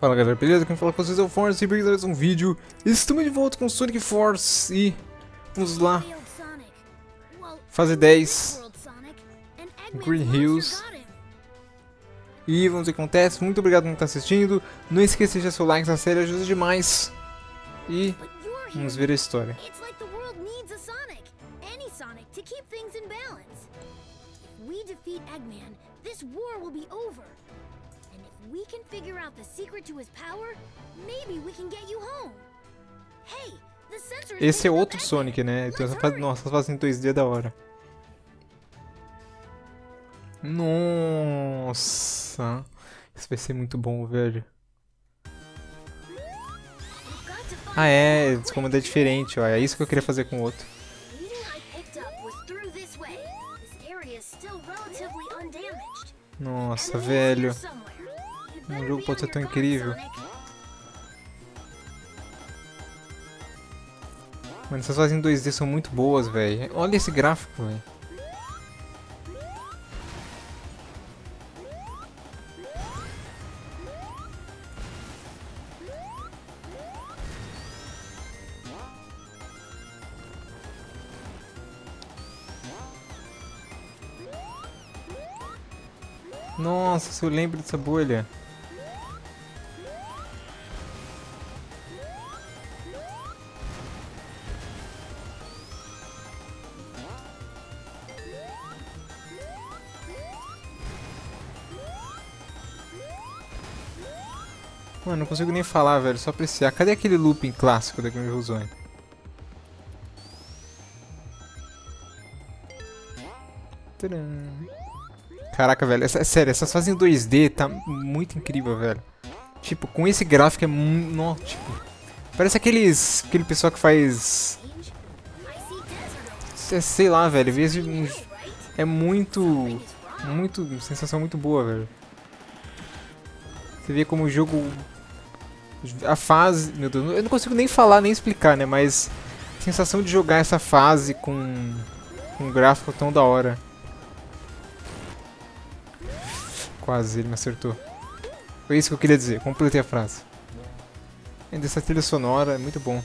Fala galera, beleza? Quem fala com vocês é o Force e bem-vindos a mais um vídeo. Estamos de volta com Sonic Force e vamos lá. Fase 10, Green Hills. E vamos ver o que acontece. Muito obrigado por estar assistindo. Não esqueça de deixar seu like, essa série ajuda demais. E vamos ver a história. We can figure out the secret to his power. Maybe we can get you home. Hey, the sensor is. Esse é outro Sonic, né? Então essa fase, nossa, essa fase em 2D é da hora. Nossa. Isso vai ser muito bom, velho. Ah, é, esse comando é diferente, ó. É isso que eu queria fazer com o outro. Nossa, velho. Um jogo pode ser tão incrível. Mano, essas fases em 2D são muito boas, velho. Olha esse gráfico, velho. Nossa, se eu lembro dessa bolha. Mano, não consigo nem falar, velho, só apreciar. Cadê aquele looping clássico da Game Hill Zone? Caraca, velho, sério, essas fases em 2D tá muito incrível, velho. Tipo, com esse gráfico é muito... Nossa, tipo... Parece aquele pessoal que faz... Sei lá, velho, é muito... Sensação muito boa, velho. Você vê como o jogo... A fase... Meu Deus, eu não consigo nem falar, nem explicar, né? Mas a sensação de jogar essa fase com um gráfico tão da hora. Quase, ele me acertou. Foi isso que eu queria dizer, completei a frase. Ainda essa trilha sonora é muito bom.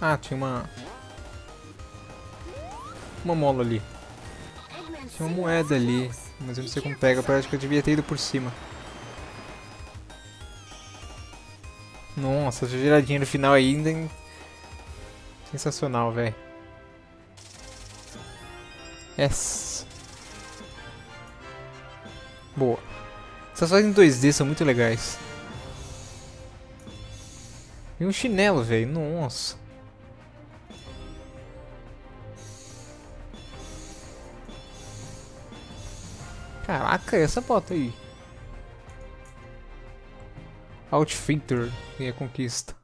Ah, tinha uma mola ali. Tinha uma moeda ali, mas eu não sei como pega. Parece que eu devia ter ido por cima. Nossa, essa giradinha no final ainda... Sensacional, velho. Yes. Boa. Essas fases em 2D são muito legais. E um chinelo, velho. Nossa. Caraca, essa bota aí. Outfitter, ganha conquista.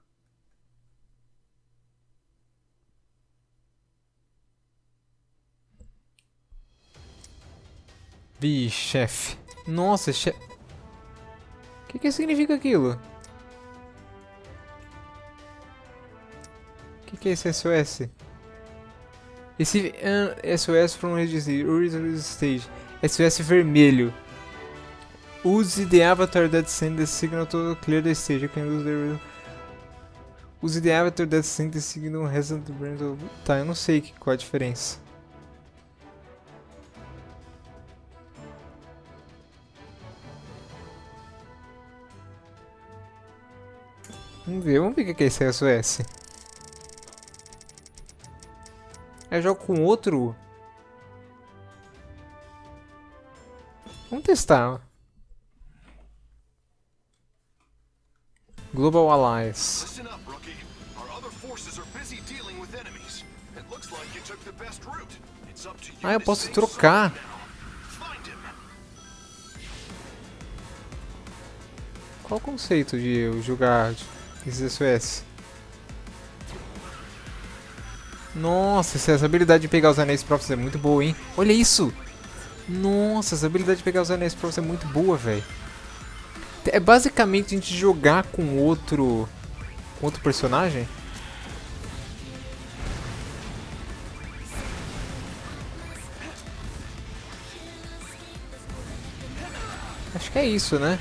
Vi, chefe. Nossa, chefe. Que significa aquilo? Que é esse SOS? Esse SOS from Original Stage. SOS vermelho. Use the avatar that sends the signal to clear the stage. Use the avatar that sends the signal hasn't burned of... Tá, eu não sei qual a diferença. Vamos ver o que é esse SOS. Eu jogo com outro. Vamos testar. Global Allies. Listen up, rookie. Our other forces are busy dealing with enemies. It looks like you took the best route. It's up to you. Ah, eu posso trocar. Qual o conceito de eu jogar esse SOS? Nossa, essa habilidade de pegar os anéis próprios é muito boa, hein? Olha isso! Nossa, essa habilidade de pegar os anéis próprios é muito boa, velho. É basicamente a gente jogar com outro personagem. Acho que é isso, né?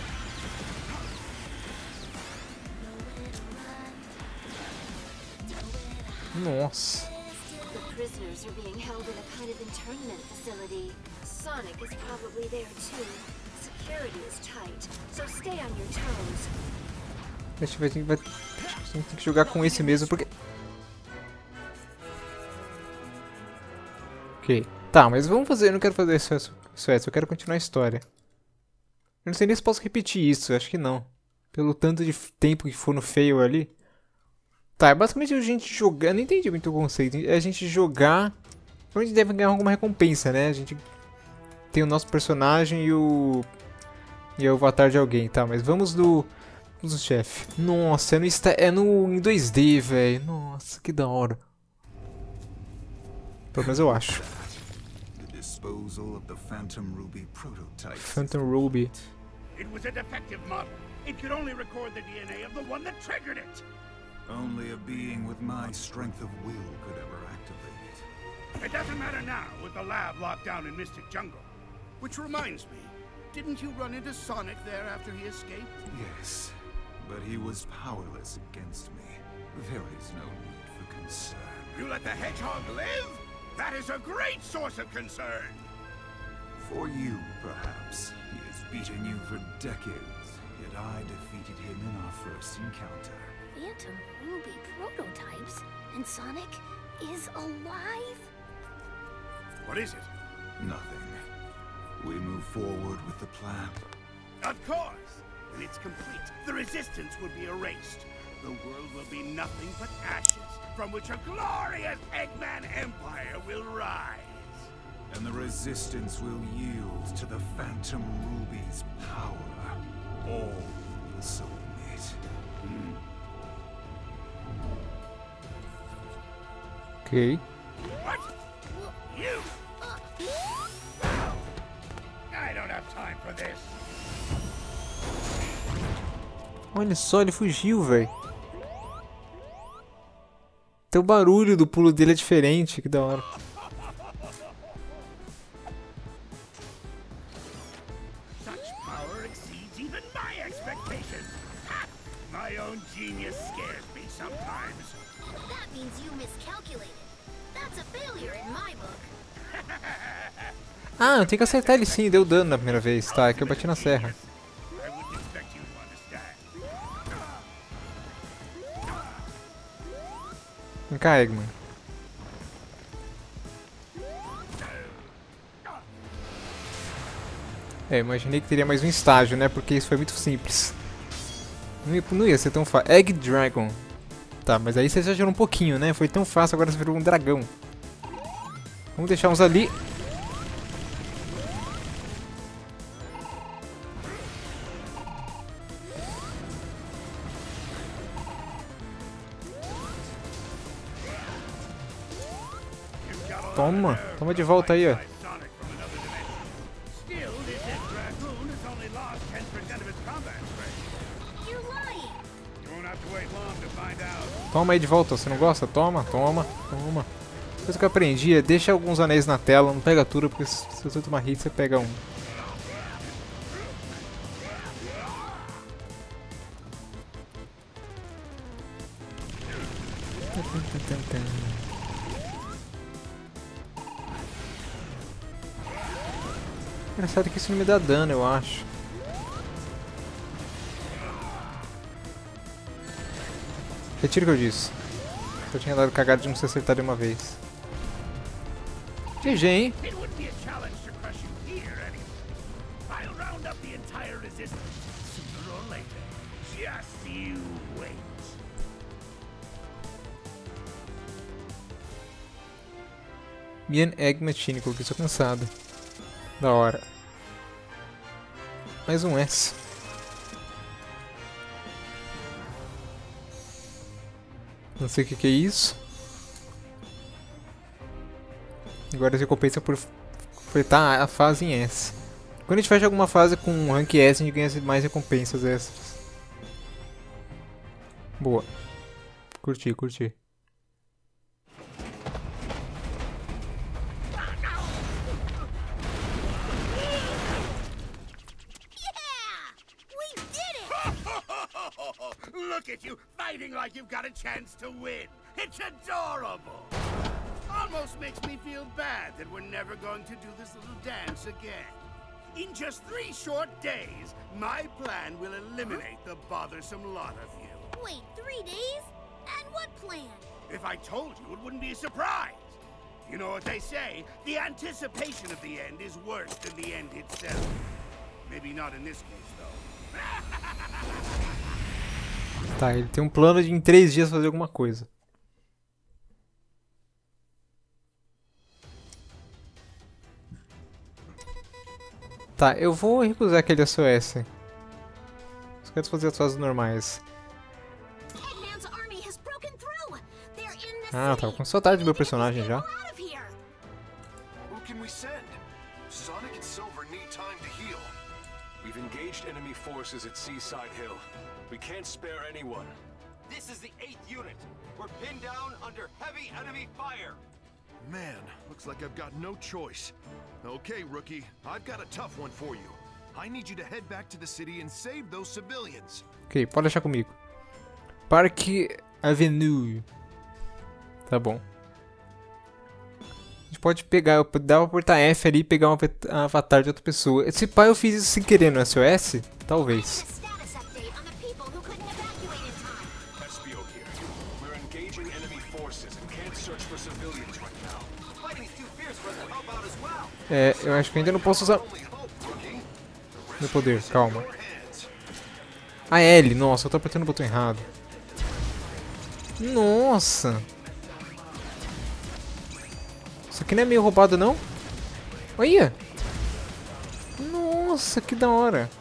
Nossa. Deixa eu ver, a gente tem que jogar com esse mesmo, porque... Ok. Tá, mas vamos fazer, eu não quero fazer isso, eu quero continuar a história. Eu não sei nem se posso repetir isso, acho que não. Pelo tanto de tempo que for no fail ali. Tá, é basicamente a gente jogar... Eu não entendi muito o conceito. É a gente jogar... A gente deve ganhar alguma recompensa, né? A gente tem o nosso personagem e o... E é o avatar de alguém, tá? Mas vamos do... Vamos no chefe. Nossa, é no em 2D, velho. Nossa, que da hora. Pelo menos eu acho. Phantom Ruby. It was a defective model. It could only record the DNA of the one that triggered it. Only a being with my strength of will could ever activate it. It doesn't matter now with the lab locked down in Mystic Jungle. Which reminds me, didn't you run into Sonic there after he escaped? Yes, but he was powerless against me. There is no need for concern. You let the hedgehog live? That is a great source of concern! For you, perhaps. He has beaten you for decades, yet I defeated him in our first encounter. Phantom Ruby prototypes? And Sonic is alive? What is it? Nothing. We move forward with the plan. Of course! When it's complete, the resistance will be erased. The world will be nothing but ashes, from which a glorious Eggman empire will rise. And the resistance will yield to the Phantom Ruby's power. All will submit. Okay. What? You? I don't have time for this. Olha só, ele fugiu, velho. Até o barulho do pulo dele é diferente, que da hora. Ah, eu tenho que acertar ele sim, deu dano na primeira vez, tá? É que eu bati na serra. Vem cá, Eggman. É, imaginei que teria mais um estágio, né? Porque isso foi muito simples. Não ia ser tão fácil. Egg Dragon. Tá, mas aí você já gerou um pouquinho, né? Foi tão fácil, agora você virou um dragão. Vamos deixar uns ali. Toma, toma de volta aí, ó. Toma aí de volta, você não gosta? Toma, toma, toma. Coisa que eu aprendi é deixa alguns anéis na tela, não pega tudo, porque se você tomar hit, você pega um. Engraçado que isso não me dá dano, eu acho. Retiro o que eu disse. Eu tinha dado cagada de não se acertar de uma vez. GG, hein? Mean Egg Machine, coloquei isso cansado. Da hora. Mais um S. Não sei o que é isso. Agora recompensa por completar a fase em S. Quando a gente fecha alguma fase com Rank S, a gente ganha mais recompensas extras. Boa. Curti, curti. Look at you fighting like you've got a chance to win. It's adorable. Almost makes me feel bad that we're never going to do this little dance again. In just 3 short days, my plan will eliminate the bothersome lot of you. Wait, 3 days? And what plan? If I told you, it wouldn't be a surprise. You know what they say, the anticipation of the end is worse than the end itself. Maybe not in this case, though. Tá, ele tem um plano de em 3 dias fazer alguma coisa. Tá, eu vou recusar aquele SOS. Só quero fazer as fases normais. Ah, tava com saudade do meu personagem já. Sonic and Silver need time to heal. We've engaged enemy forces at Seaside Hill. We can't spare anyone. This is the 8th unit. We're pinned down under heavy enemy fire. Man, looks like I've got no choice. Okay, rookie, I've got a tough one for you. I need you to head back to the city and save those civilians. Ok, pode deixar comigo. Park Avenue. Tá bom. A gente pode pegar, eu dava pra apertar F ali e pegar um avatar de outra pessoa. Esse pai eu fiz isso sem querer no SOS? Talvez. É, eu acho que ainda não posso usar meu poder, calma. A L, nossa, eu tô apertando o botão errado. Nossa! Isso aqui não é meio roubado não? Olha! Nossa, que da hora!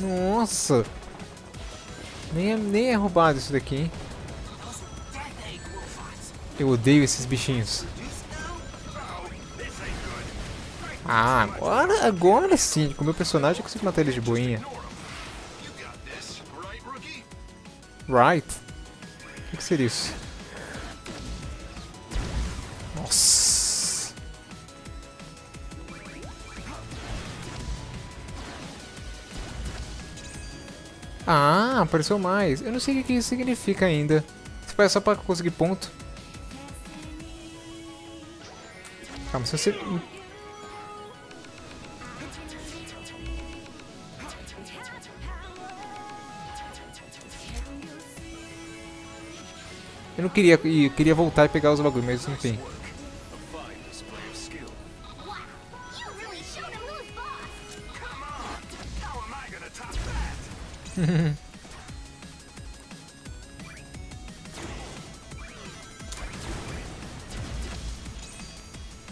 Nossa! Nem é roubado isso daqui, hein? Eu odeio esses bichinhos. Ah, agora sim, com o meu personagem eu consigo matar eles de boinha. Right? O que seria isso? Nossa! Ah, apareceu mais. Eu não sei o que isso significa ainda. Isso parece só pra conseguir ponto. Calma, se você... Eu não queria ir, eu queria voltar e pegar os bagulhos, mas enfim.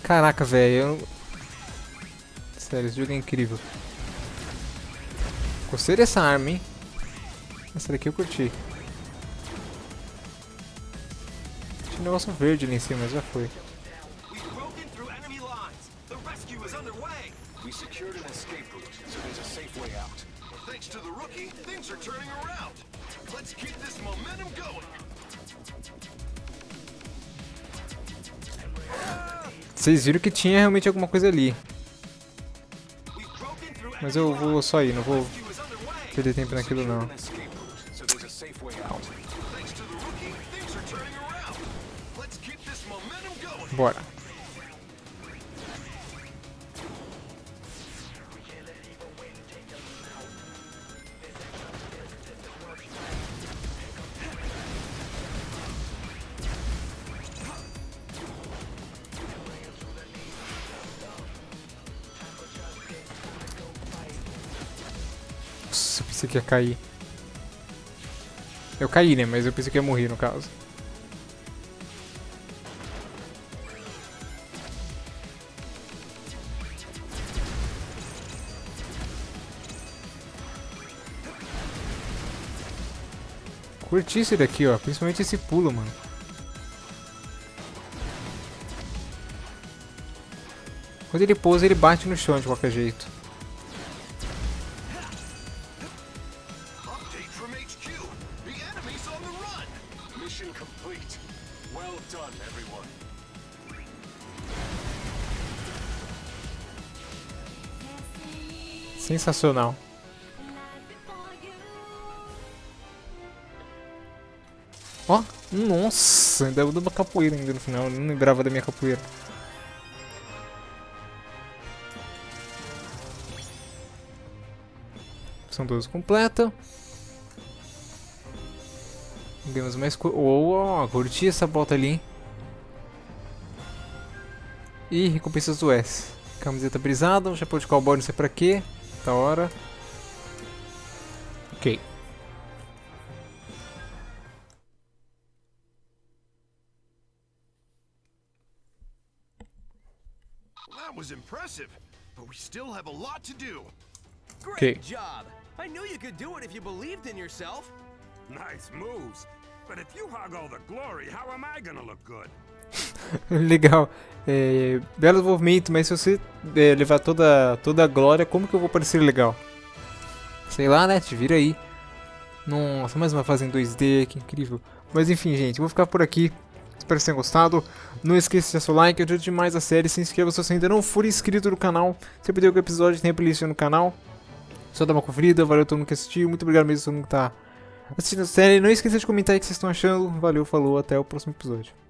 Caraca, velho. Eu... Sério, esse jogo é incrível. Gostei dessa arma, hein? Essa daqui eu curti. Tinha um negócio verde ali em cima, mas já foi. Vocês viram que tinha realmente alguma coisa ali. Mas eu vou só ir, não vou perder tempo naquilo não. Bora. Nossa, eu pensei que ia cair. Eu caí, né? Mas eu pensei que ia morrer no caso. Curti isso daqui, ó. Principalmente esse pulo, mano. Quando ele pousa, ele bate no chão de qualquer jeito. Sensacional. Ó, oh, nossa, ainda deu uma capoeira ainda no final, eu não lembrava da minha capoeira. São 12 completa. Demos mais coisa. Oh, curti essa volta ali. E recompensas do S. Camiseta brisada, um chapéu de cowboy não sei pra quê. Da hora. Ok. Was impressive, but we still have a lot to do. Great job. I knew you could do it if you believed in yourself. Nice moves. But if you hog all the glory, how am I gonna look good? Legal. É, belo movimento, mas se você levar toda a glória, como que eu vou parecer legal? Sei lá, né? Te vira aí. Nossa, mais uma fase em 2D, que incrível. Mas enfim, gente, eu vou ficar por aqui. Espero que tenham gostado. Não esqueça de deixar seu like, ajude demais a série. Se inscreva se você ainda não for inscrito no canal. Se perder algum episódio, tem a playlist no canal. Só dá uma conferida. Valeu a todo mundo que assistiu. Muito obrigado mesmo a todo mundo que tá assistindo a série. Não esqueça de comentar aí o que vocês estão achando. Valeu, falou, até o próximo episódio.